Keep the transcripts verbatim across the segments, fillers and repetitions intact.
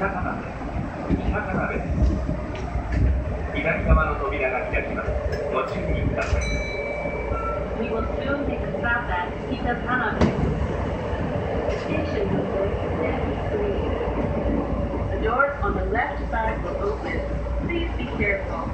左側の扉が開きます。ご注意ください。We will soon extract that piece of tunnel. Station will go to next three. The doors on the left side will open. Please be careful.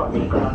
こちら